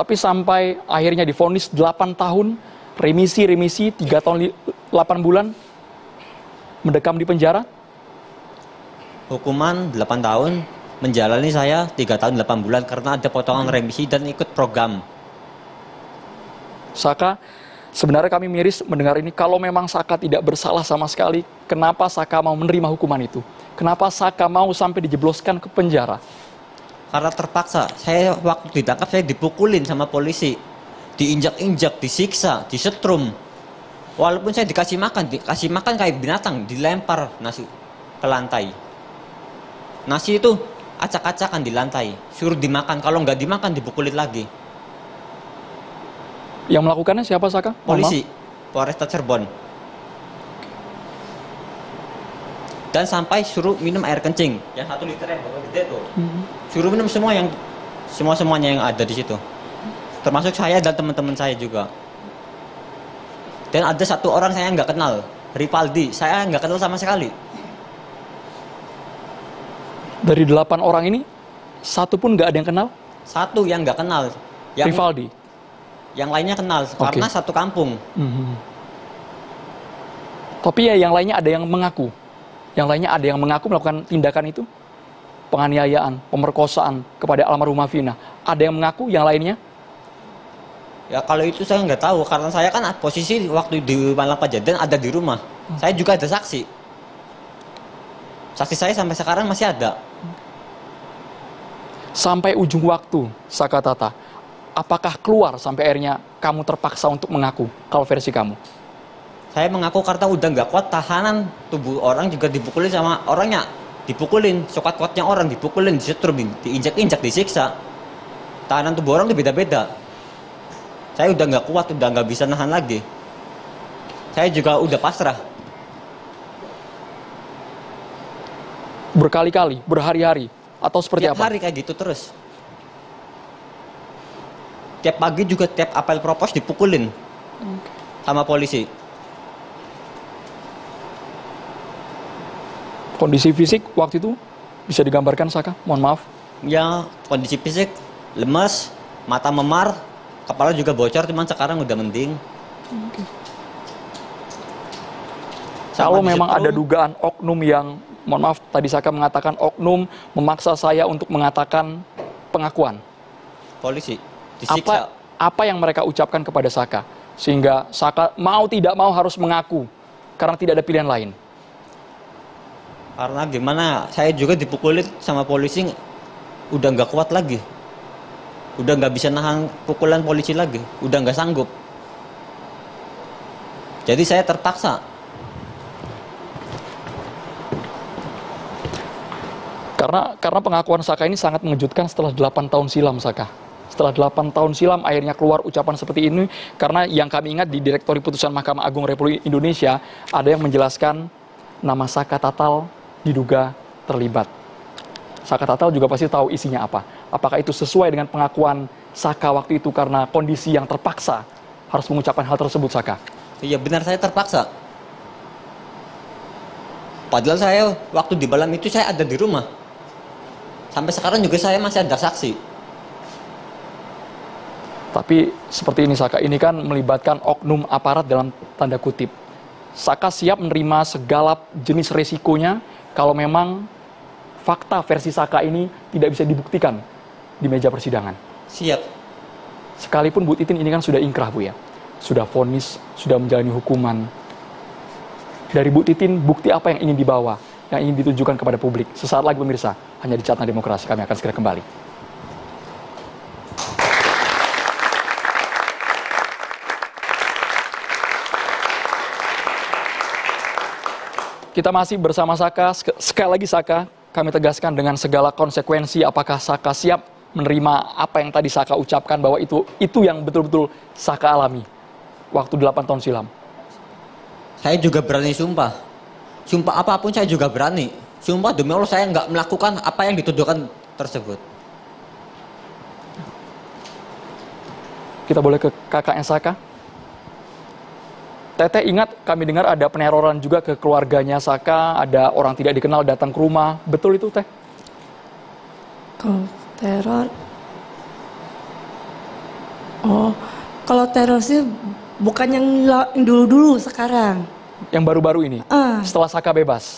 tapi sampai akhirnya divonis 8 tahun, remisi 3 tahun 8 bulan, mendekam di penjara. Hukuman 8 tahun, menjalani saya 3 tahun 8 bulan karena ada potongan remisi dan ikut program. Saka, sebenarnya kami miris mendengar ini. Kalau memang Saka tidak bersalah sama sekali, kenapa Saka mau menerima hukuman itu? Kenapa Saka mau sampai dijebloskan ke penjara? Karena terpaksa. Saya waktu ditangkap, saya dipukulin sama polisi, diinjak-injak, disiksa, disetrum. Walaupun saya dikasih makan kayak binatang, dilempar nasi ke lantai. Nasi itu acak-acakan di lantai, suruh dimakan. Kalau nggak dimakan, dipukulin lagi. Yang melakukannya siapa, Saka? Polisi, Polresta Cirebon. Dan sampai suruh minum air kencing, yang 1 liter yang bawa gede tuh. Suruh minum semuanya yang ada di situ, termasuk saya dan teman-teman saya juga. Dan ada satu orang saya nggak kenal, Rivaldi, saya nggak kenal sama sekali. Dari 8 orang ini, 1 pun nggak ada yang kenal? 1 yang nggak kenal. Yang Rivaldi? Yang lainnya kenal, karena satu kampung. Tapi ya yang lainnya ada yang mengaku? Yang lainnya ada yang mengaku melakukan tindakan itu? Penganiayaan, pemerkosaan kepada almarhumah Vina. Ada yang mengaku, yang lainnya? Ya kalau itu saya nggak tahu, karena saya kan posisi waktu di malam kejadian ada di rumah. Saya juga ada saksi. Saksi saya sampai sekarang masih ada. Sampai ujung waktu, Saka Tata, apakah keluar sampai akhirnya kamu terpaksa untuk mengaku? Kalau versi kamu? Saya mengaku karena udah nggak kuat tahanan. Tubuh orang juga dipukulin sama orangnya. Dipukulin, sekuat-kuatnya orang dipukulin, disetrum, diinjak-injak, disiksa. Tahanan tubuh orang itu beda-beda. Saya udah nggak kuat, udah nggak bisa nahan lagi. Saya juga udah pasrah. Berkali-kali, berhari-hari, atau seperti apa? Tiap hari kayak gitu terus. Tiap pagi juga, tiap apel propos dipukulin sama polisi. Kondisi fisik waktu itu bisa digambarkan, Saka? Mohon maaf. Ya, kondisi fisik lemas, mata memar, kepala juga bocor, cuman sekarang udah mending. Kalau memang ada dugaan oknum yang, mohon maaf, tadi Saka mengatakan oknum memaksa saya untuk mengatakan pengakuan. Polisi, disiksa. Apa yang mereka ucapkan kepada Saka? Sehingga Saka mau tidak mau harus mengaku, karena tidak ada pilihan lain. Karena gimana, saya juga dipukulin sama polisi, udah nggak kuat lagi. Udah nggak bisa nahan pukulan polisi lagi, udah nggak sanggup. Jadi saya terpaksa. Karena pengakuan Saka ini sangat mengejutkan setelah 8 tahun silam, Saka. Setelah 8 tahun silam akhirnya keluar ucapan seperti ini, karena yang kami ingat di Direktori Putusan Mahkamah Agung Republik Indonesia ada yang menjelaskan nama Saka Tatal diduga terlibat. Saka Tatal juga pasti tahu isinya apa. Apakah itu sesuai dengan pengakuan Saka waktu itu karena kondisi yang terpaksa harus mengucapkan hal tersebut, Saka? Iya benar, saya terpaksa. Padahal saya waktu di malam itu saya ada di rumah. Sampai sekarang juga saya masih ada saksi. Tapi seperti ini, Saka, ini kan melibatkan oknum aparat dalam tanda kutip. Saka siap menerima segala jenis resikonya kalau memang fakta versi Saka ini tidak bisa dibuktikan di meja persidangan. Siap. Sekalipun Bu Titin ini kan sudah ingkrah, Bu, ya. Sudah vonis, sudah menjalani hukuman. Dari Bu Titin, bukti apa yang ingin dibawa, yang ingin ditujukan kepada publik? Sesaat lagi pemirsa, hanya di Catatan Demokrasi, kami akan segera kembali. Kita masih bersama Saka. Sekali lagi, Saka, kami tegaskan dengan segala konsekuensi, apakah Saka siap menerima apa yang tadi Saka ucapkan bahwa itu yang betul-betul Saka alami waktu 8 tahun silam? Saya juga berani sumpah. Sumpah apapun saya juga berani. Sumpah demi Allah saya nggak melakukan apa yang dituduhkan tersebut. Kita boleh ke kakaknya Saka. Teteh, ingat kami dengar ada peneroran juga ke keluarganya Saka. Ada orang tidak dikenal datang ke rumah. Betul itu, Teh? Kalau teror Oh, kalau teror sih bukan yang dulu-dulu, sekarang. Yang baru-baru ini? Setelah Saka bebas?